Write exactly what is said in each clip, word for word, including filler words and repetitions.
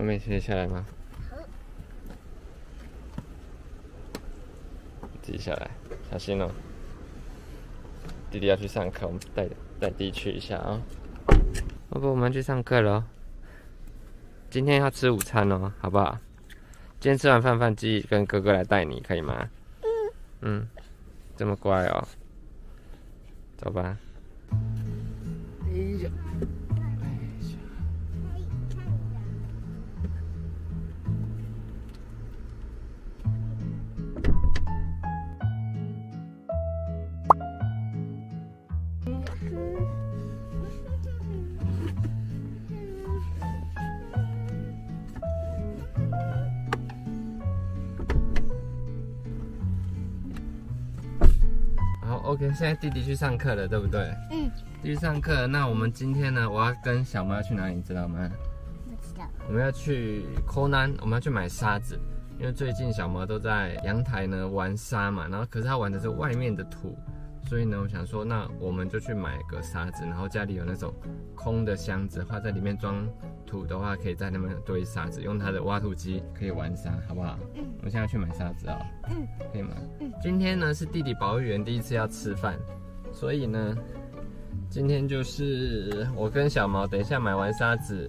我们停下来吗？好。自己下来，小心哦。弟弟要去上课，我们带带弟去一下啊、哦。要不我们去上课了、哦。今天要吃午餐哦，好不好？今天吃完饭饭，记跟哥哥来带你，可以吗？嗯。嗯，这么乖哦。走吧。哎呀。 OK， 现在弟弟去上课了，对不对？嗯。弟弟上课，那我们今天呢？我要跟小猫要去哪里，你知道吗？不知道。我们要去柯南，我们要去买沙子，因为最近小猫都在阳台呢玩沙嘛，然后可是它玩的是外面的土，所以呢，我想说，那我们就去买个沙子，然后家里有那种空的箱子的话，在里面装土的话，可以在那边堆沙子，用它的挖土机可以玩沙，好不好？嗯。我们现在去买沙子啊、哦。嗯。可以吗？嗯。 今天呢是弟弟保育员第一次要吃饭，所以呢，今天就是我跟小毛等一下买完沙子，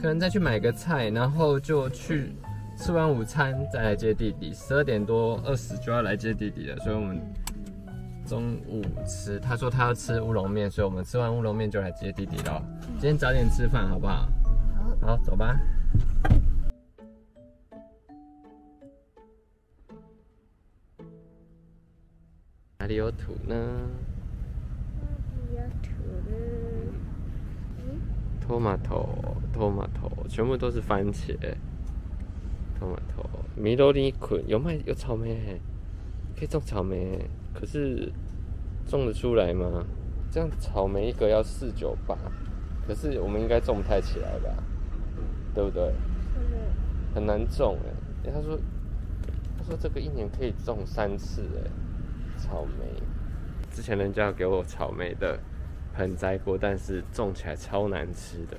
可能再去买个菜，然后就去吃完午餐再来接弟弟。十二点多二十就要来接弟弟了，所以我们中午吃，他说他要吃乌龙面，所以我们吃完乌龙面就来接弟弟咯。今天早点吃饭好不好？好，好，走吧。 哪里有土呢？哪里有土呢？嗯 ，tomato，tomato， 全部都是番茄。tomato， 米罗里捆有卖有草莓，可以种草莓，可是种得出来吗？这样草莓一个要四九八，可是我们应该种不太起来吧？对不对？嗯、很难种哎、欸欸。他说，他说这个一年可以种三次哎、欸。 草莓，之前人家有给我草莓的盆栽过，但是种起来超难吃的，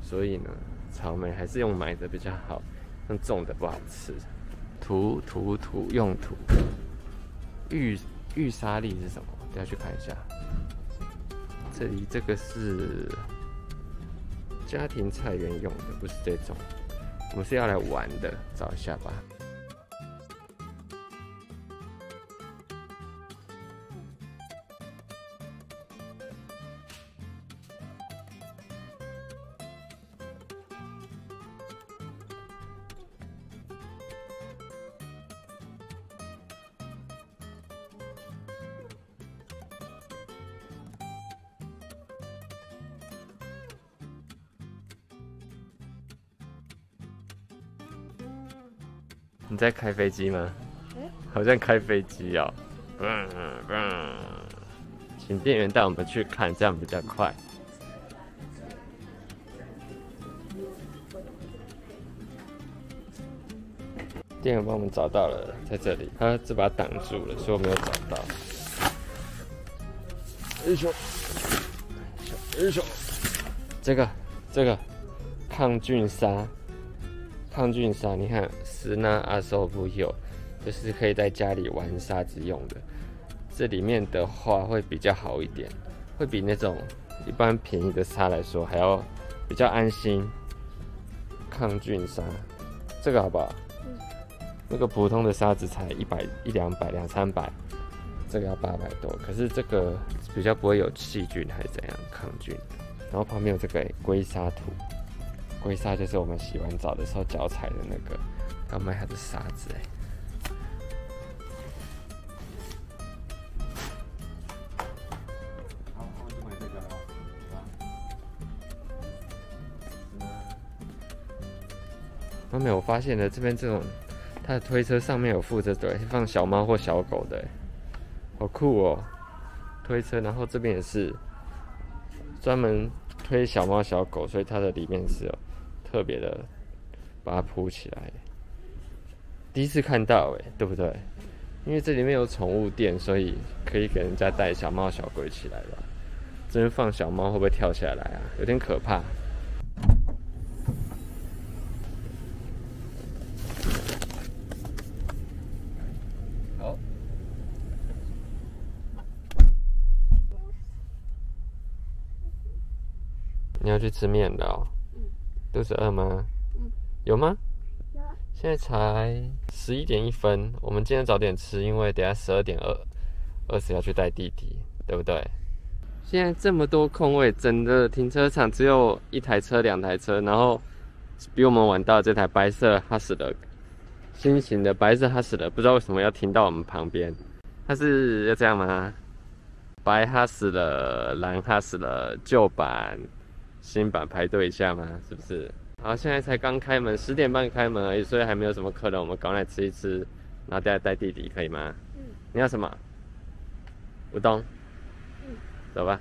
所以呢，草莓还是用买的比较好，用种的不好吃。土土土用土，玉玉沙粒是什么？等下去看一下。这里这个是家庭菜园用的，不是这种，我们是要来玩的，找一下吧。 你在开飞机吗？嗯、好像开飞机哦、喔嗯嗯。请店员带我们去看，这样比较快。店员帮我们找到了，在这里，他这把挡住了，所以我没有找到。哎呦，哎呦，这个这个抗菌沙。 抗菌沙，你看，斯纳阿索布有，就是可以在家里玩沙子用的。这里面的话会比较好一点，会比那种一般便宜的沙来说还要比较安心。抗菌沙，这个好不好？嗯、那个普通的沙子才一百、一两百、两三百，这个要八百多。可是这个比较不会有细菌还是怎样抗菌。然后旁边有这个龟沙土。 龟沙就是我们洗完澡的时候脚踩的那个，要卖它的沙子哎、欸。好，我就买这个了。妈咪，我发现了这边这种，它的推车上面有附着对放小猫或小狗的、欸，好酷哦、喔！推车，然后这边也是专门推小猫小狗，所以它的里面是有。 特别的，把它铺起来。第一次看到哎、欸，对不对？因为这里面有宠物店，所以可以给人家带小猫小狗起来吧。这边放小猫会不会跳下来啊？有点可怕。你要去吃面了哦。嗯。肚子饿吗？嗯。有吗？有。现在才十一点一分，我们今天早点吃，因为等下十二点二二十要去带弟弟，对不对？现在这么多空位，整个停车场只有一台车、两台车，然后比我们晚到这台白色哈士德，新型的白色哈士德，不知道为什么要停到我们旁边，它是要这样吗？白哈士德、蓝哈士德，旧版、新版排队一下吗？是不是？好，现在才刚开门，十点半开门而已，所以还没有什么客人，我们赶快吃一吃，然后等下带弟弟可以吗？嗯。你要什么？乌冬。 走吧。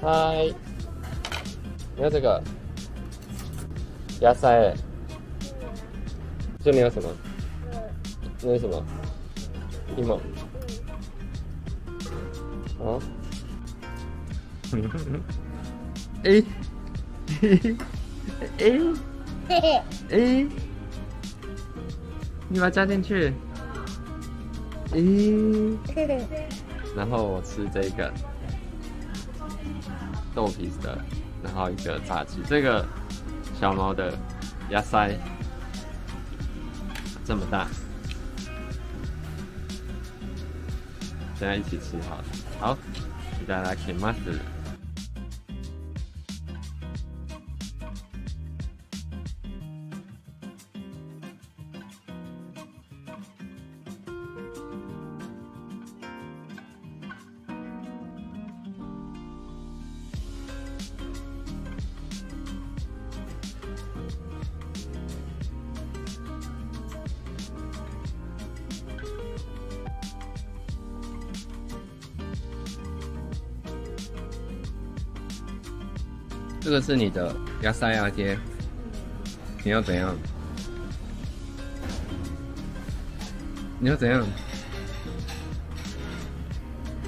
嗨，你要这个？鸭塞、欸。这里有什么？那是什么？一毛。啊？哎，嘿嘿，哎，嘿嘿，哎，你把它加进去，哎，然后我吃这个豆皮的，然后一个炸鸡，这个小猫的鸭塞这么大，大家一起吃好了，好，大家来ます。 这个是你的鸭塞鸭贴，你要怎样？你要怎样？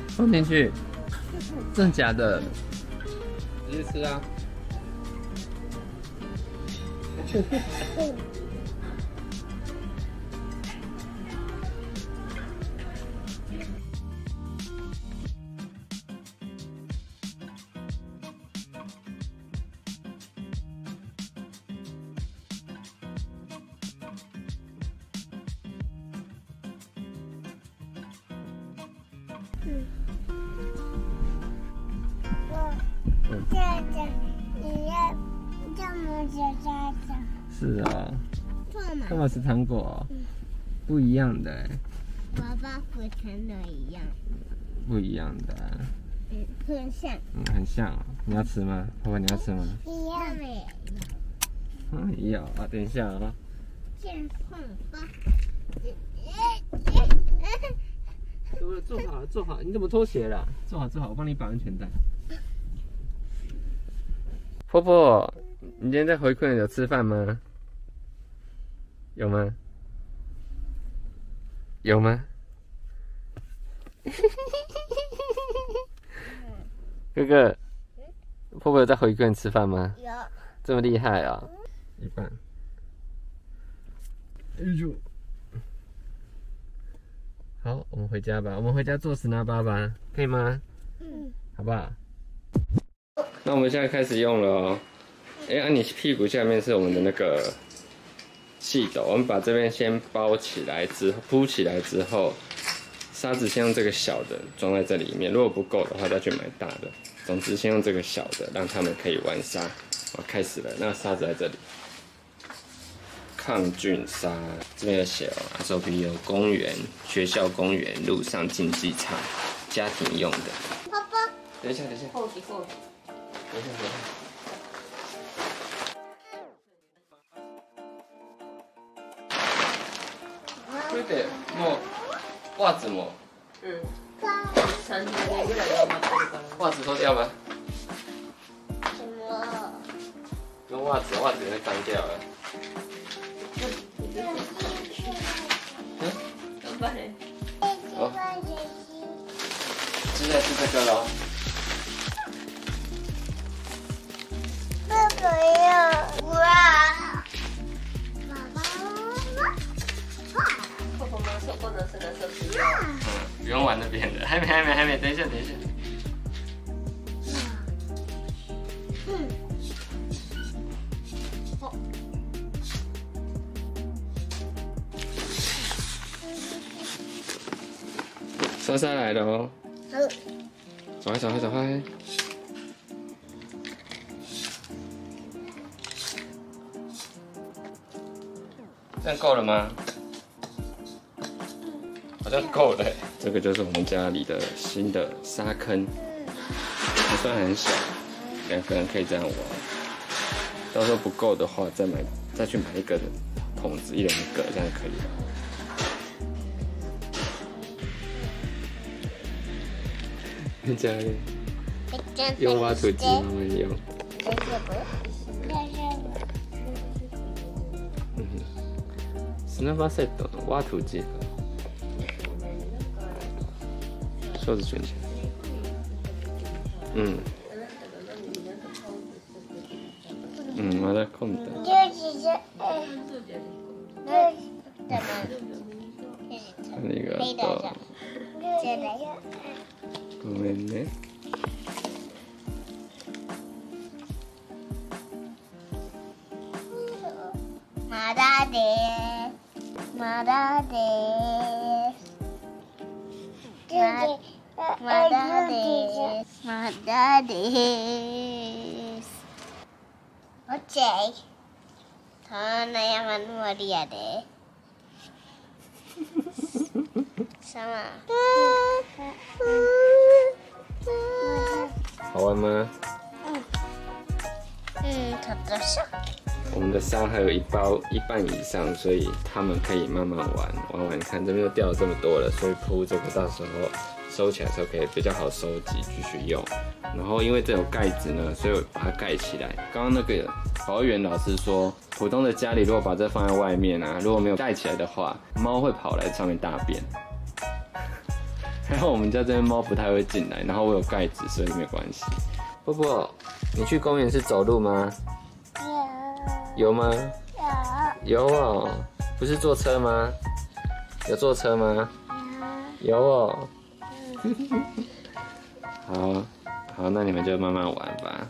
放进去，真假的？直接吃啊！是啊，干嘛吃糖果？不一样的、欸。爸爸和糖果一样。不一样的、啊。嗯，很像。嗯，很像、哦。你要吃吗？爸爸，你要吃吗？一样哎。嗯，一样啊。等一下啊。见碰吧。坐好，坐好。你怎么脱鞋了、啊？坐好，坐好，我帮你绑安全带。 婆婆，你今天在回馈有吃饭吗？有吗？有吗？哥哥，婆婆有在回馈吃饭吗？有。这么厉害啊、哦！一半。哎呦！好，我们回家吧。我们回家做石拿巴吧，可以吗？嗯。好不好？ 那我们现在开始用了哦。哎，啊，你屁股下面是我们的那个细斗，我们把这边先包起来之后，铺起来之后，沙子先用这个小的装在这里面，如果不够的话再去买大的。总之先用这个小的，让他们可以玩沙。我开始了，那沙子在这里，抗菌沙，这边有写哦 ，S O P 有公园、学校公园、路上竞技场、家庭用的。爸爸，等一下，等一下。后期后期 これでもうワーツも、うん、さんじゅうねんぐらいは待ってるから。ワーツ取ってやばい。もうワーツワーツね関係やばい。頑張れ。あ、時代進んだから。 不要！哇！不用玩那边的，还没还没还没，等一下等一下。嗯哦、莎莎来了哦。好。走开走开走开。 这样够了吗？好像够了。这个就是我们家里的新的沙坑，不算很小，两个人可以这样玩。到时候不够的话，再买再去买一个桶子，一两个这样可以了。家里用挖土机慢慢用。 砂場セットのワートウジ。ショーズチュンジ。うん。うん、まだコンタ。ありがとう。ごめんね。まだです。 まだです。まだです。まだです。オッケー。そんな山の森やで。さま。好玩吗？嗯，嗯，差不多是。 我们的沙还有一包一半以上，所以他们可以慢慢玩玩玩看。这边又掉了这么多了，所以铺这个到时候收起来时候可以比较好收集，继续用。然后因为这有盖子呢，所以我把它盖起来。刚刚那个保育员老师说，普通的家里如果把这放在外面啊，如果没有盖起来的话，猫会跑来上面大便。然后我们家这边猫不太会进来，然后我有盖子，所以没有关系。波波，你去公园是走路吗？ 有吗？有。有哦，不是坐车吗？有坐车吗？有。有哦。好，好，那你们就慢慢玩吧。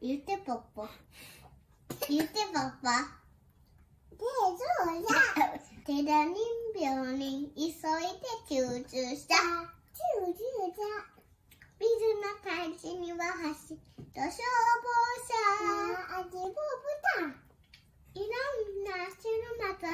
言ってポッポ。言ってポッポ。手相や。手だ人病に急いで救助した。救助者。水の大地には橋と消防車。味をぶた。いろんな種のまた。